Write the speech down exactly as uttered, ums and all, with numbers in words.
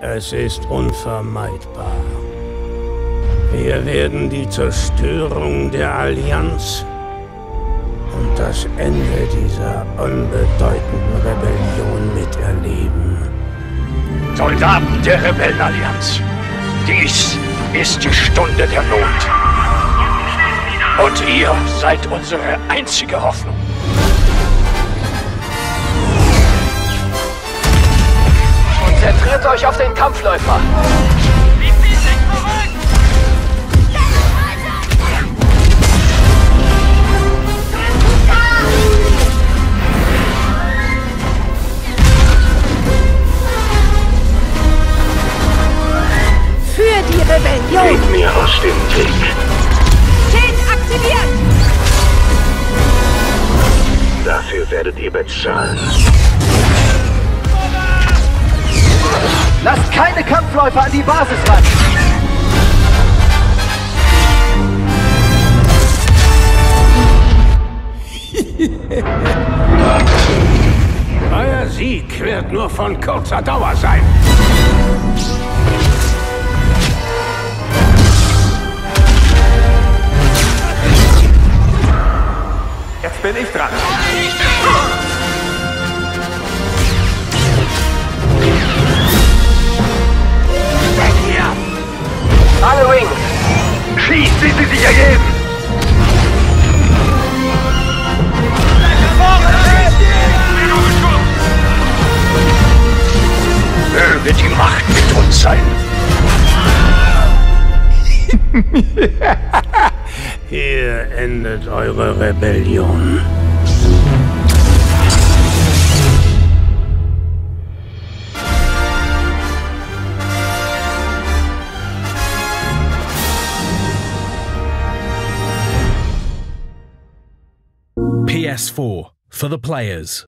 Es ist unvermeidbar. Wir werden die Zerstörung der Allianz und das Ende dieser unbedeutenden Rebellion miterleben. Soldaten der Rebellenallianz, dies ist die Stunde der Not. Und ihr seid unsere einzige Hoffnung. Konzentriert euch auf den Kampfläufer. Geht mir aus dem Weg. Schild aktiviert! Dafür werdet ihr bezahlen. Lasst keine Kampfläufer an die Basis ran! Euer Sieg wird nur von kurzer Dauer sein. Bin ich dran. Weg hier! Alle Wings! Schießt, wie sie sich ergeben! Möge die Macht mit uns sein! Hier endet eure Rebellion. P S four for the players.